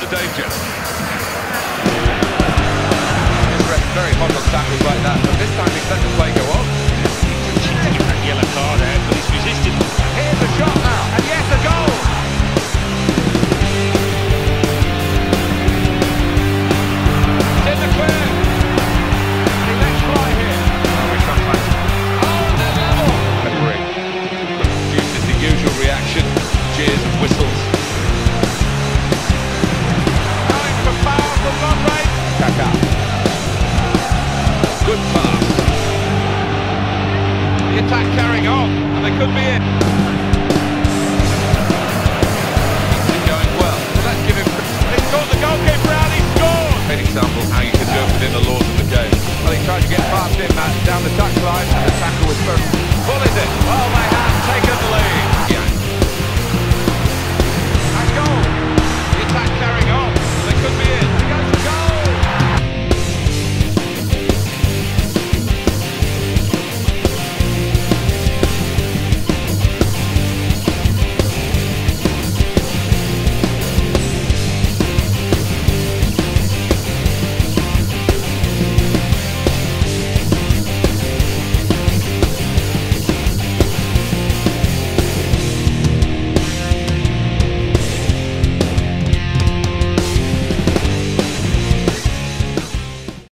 the danger. This ref very hot on tackles like that, but this time he's let the play go on. That yellow card there, but he's resisted. Here's the shot now, and yes, a goal! It's in the clear. The next fly here. Oh, the level! Referee produces the usual reaction, cheers and whistles. Good pass. The attack carrying on, and they could be in.